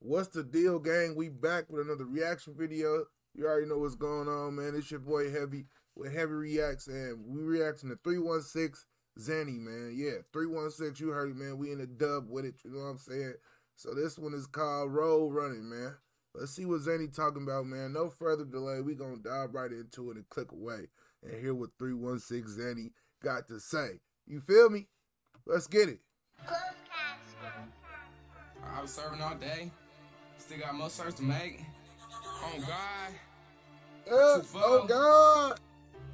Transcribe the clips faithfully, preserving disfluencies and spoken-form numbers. What's the deal, gang? We back with another reaction video. You already know what's going on, man. It's your boy Heavy with Heavy Reacts, and we reacting to three one six Xani, man. Yeah, three one six, you heard it, man. We in the dub with it, you know what I'm saying? So this one is called Road Running, man. Let's see what Xani talking about, man. No further delay. We gonna dive right into it and click away and hear what three one six Xani got to say. You feel me? Let's get it. I was serving all day. Still got more search to make. Oh God. Uh, oh God.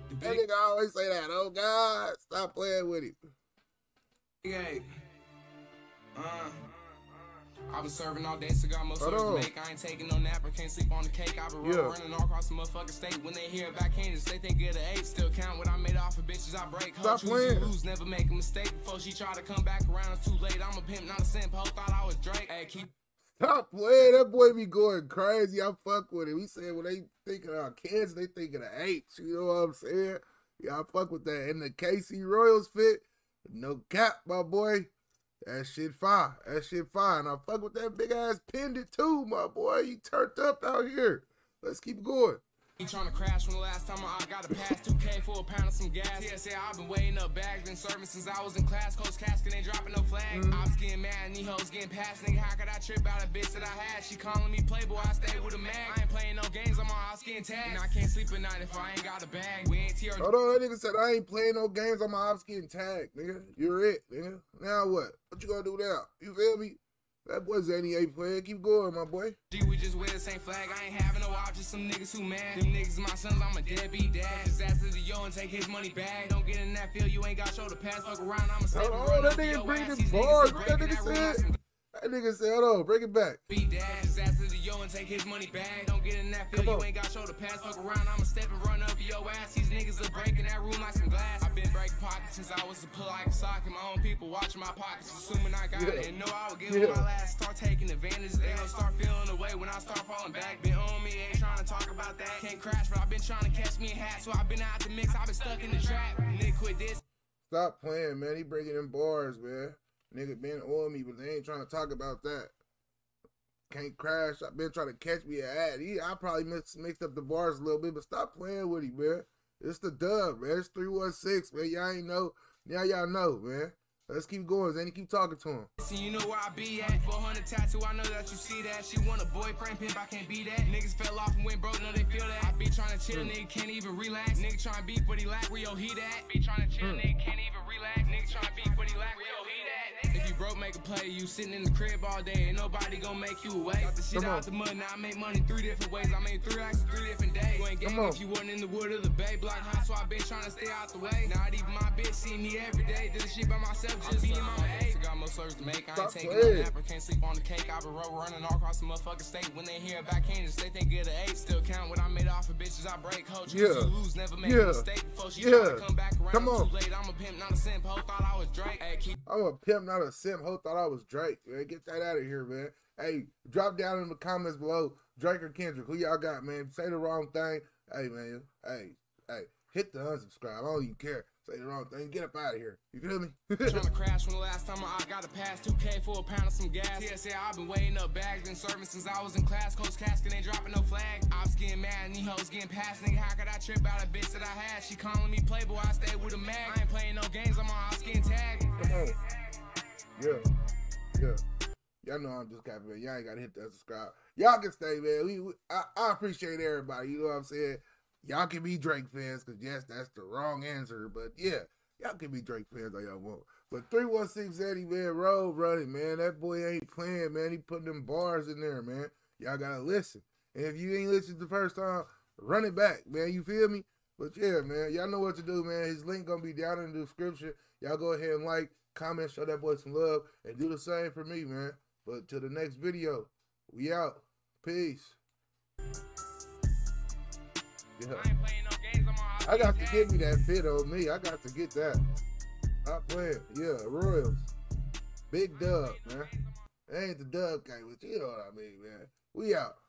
The big nigga always say that. Oh God. Stop playing with it. Big eight. Uh. I was serving all day, so got more search to make. I ain't taking no nap or can't sleep on the cake. I been yeah. running all across the motherfucking state. When they hear about Kendrick, they think of the eight. Still count what I made off of bitches I break. Stop playing. Lose, never make a mistake. Before she try to come back around, it's too late. I'm a pimp, not a simp. Ho thought I was Drake. Hey, keep. Stop playing. That boy be going crazy. I fuck with it. We said when they thinking about kids, they thinking of eights. You know what I'm saying? Yeah, I fuck with that. And the K C Royals fit, no cap, my boy. That shit fire. That shit fire. And I fuck with that big ass pendant too, my boy. You turned up out here. Let's keep going. He trying to crash from the last time I got a pass. two K for a pound of some gas. T S A, I've been weighing up bags. Been serving since I was in class. Coach Caskin ain't dropping no flag. Mm. I was getting mad and these hoes getting past. Nigga, how could I trip out a bitch that I had? She calling me playboy. I stay with a mag. I ain't playing no games. I'm on house getting tagged. And I can't sleep at night if I ain't got a bag. We ain't T R. Hold on, that nigga said I ain't playing no games. I'm on house getting tagged, nigga. You're it, nigga. Now what? What you gonna do now? You feel me? That boy Xani ain't playing. Keep going, my boy. Gee, we just wear the same flag. I ain't having no op, just some niggas who mad. Them niggas my sons, I'm a deadbeat dad. Just ask the yo and take his money back. Don't get in that field, you ain't got shoulder pass. Fuck around, I'm a step. Hold on, that nigga bring this bars. What that nigga said? That nigga said, hold on, break it back. Be dad, just ask the yo and take his money back. Don't get in that field, you ain't got shoulder pass. Fuck around, I'm a step and run up your ass. These niggas are breaking that room like some glass. I've been breaking pockets since I was a pull like a sock. And my own people watching my pockets, assuming I got yeah. it. And know I would give yeah. it my last. Start taking advantage. They don't start feeling away when I start falling back. Been on me, ain't trying to talk about that. Can't crash, but I've been trying to catch me a hat. So I've been out the mix, I've been stuck in the trap. Nigga quit this. Stop playing, man. He breaking them bars, man. Nigga been on me, but they ain't trying to talk about that. Can't crash. I've been trying to catch me a ad. He, I probably mixed, mixed up the bars a little bit, but stop playing with him, man. It's the dub, man. It's three one six, man. Y'all ain't know. Now y'all know, man. Let's keep going, Xani. Keep talking to him. See, you know where I be at. four hundred tattoo, I know that you see that. She want a boyfriend, pimp, I can't be that. Niggas fell off and went broke, no, they feel that. I be trying to chill, mm. nigga can't even relax. Nigga trying to beat, but he lack, where yo heat at. Be trying to chill, mm. nigga can't even relax. Nigga trying to beat, but he lack, where yo heat at. If you broke, make a play. You sitting in the crib all day, ain't nobody gonna make you away. Got the shit out the mud, now I make money three different ways. I made three racks three different days. You ain't game if you wasn't in the wood or the bay. Block high, so I been trying to stay out the way. Not even my bitch see me every day. Did the shit by myself. Just being my eggs, I got more search to make. I ain't taking no nap or can't sleep on the cake. I've been road running all across the motherfucking state. When they hear about Kansas, they think of the eight. Still count what I made off of bitches I break. Ho, yeah. you lose, never make yeah. a mistake. Before she yeah. try to come back around, come on. Too late. I'm a pimp, not a simp. Ho, thought I was Drake. Hey, keep I'm a pimp, not a simp. Ho, thought I was Drake. Man, get that out of here, man. Hey, drop down in the comments below, Drake or Kendrick, who y'all got, man? Say the wrong thing. Hey, man. Hey, hey. Hit the unsubscribe. I don't even care. Say the wrong thing. Get up out of here. You feel me? Trying to crash from the last time I got a pass. two K for a pound of some gas. T S A, I've been weighing up bags. Been serving since I was in class. Coach Caskin ain't dropping no flag. I was getting mad and these hoes getting past. Nigga, how could I trip out a bitch that I had? She calling me playboy. I stay with a mag. I ain't playing no games. I'm on house getting tagged. Come on. Yeah. Yeah. Y'all know I'm just capping. Y'all ain't got to hit that subscribe. Y'all can stay, man. We, we I, I appreciate everybody. You know what I'm saying? Y'all can be Drake fans, because yes, that's the wrong answer, but yeah, y'all can be Drake fans all y'all want. But three one six Xani, man, road running, man. That boy ain't playing, man. He putting them bars in there, man. Y'all got to listen. And if you ain't listened the first time, run it back, man. You feel me? But yeah, man, y'all know what to do, man. His link going to be down in the description. Y'all go ahead and like, comment, show that boy some love, and do the same for me, man. But till the next video, we out. Peace. Yeah. I, ain't playing no games, I'm on I got to give me that fit on me. I got to get that. Stop playing. Yeah, Royals. Big dub, man. Ain't the dub game, but you know what I mean, man. We out.